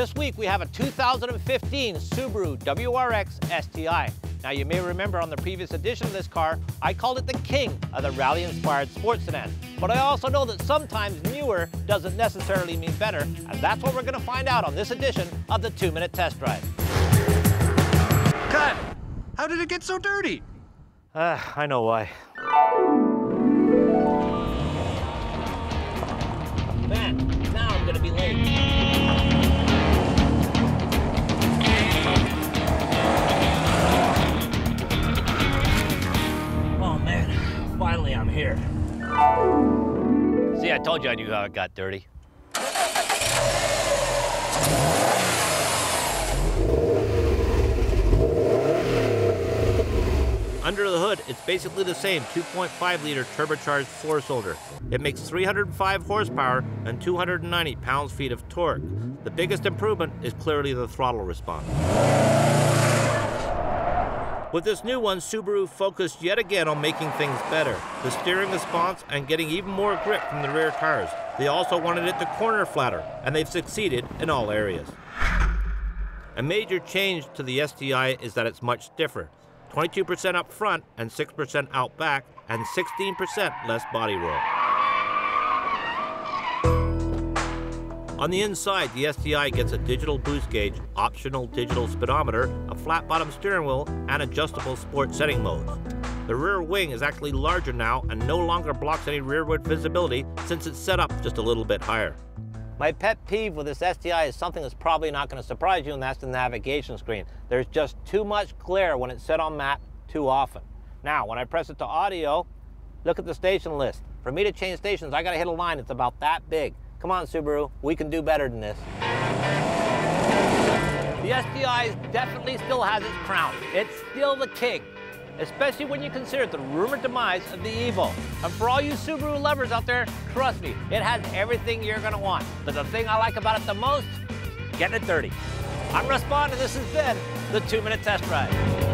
This week we have a 2015 Subaru WRX STI. Now you may remember on the previous edition of this car, I called it the king of the rally-inspired sports sedan. But I also know that sometimes newer doesn't necessarily mean better, and that's what we're going to find out on this edition of the Two-Minute Test Drive. Cut! How did it get so dirty? I know why. Man, now I'm going to be late. Finally, I'm here. See, I told you I knew how it got dirty. Under the hood, it's basically the same 2.5-liter turbocharged four-cylinder. It makes 305 horsepower and 290 pound-feet of torque. The biggest improvement is clearly the throttle response. With this new one, Subaru focused yet again on making things better. The steering response and getting even more grip from the rear tires. They also wanted it to corner flatter, and they've succeeded in all areas. A major change to the STI is that it's much stiffer. 22% up front and 6% out back, and 16% less body roll. On the inside, the STI gets a digital boost gauge, optional digital speedometer, a flat bottom steering wheel, and adjustable sport setting modes. The rear wing is actually larger now and no longer blocks any rearward visibility since it's set up just a little bit higher. My pet peeve with this STI is something that's probably not going to surprise you, and that's the navigation screen. There's just too much glare when it's set on matte too often. Now, when I press it to audio, look at the station list. For me to change stations, I got to hit a line that's about that big. Come on, Subaru, we can do better than this. The STI definitely still has its crown. It's still the king, especially when you consider the rumored demise of the Evo. And for all you Subaru lovers out there, trust me, it has everything you're gonna want. But the thing I like about it the most, getting it dirty. I'm Russ Bond, and this has been the Two-Minute Test Drive.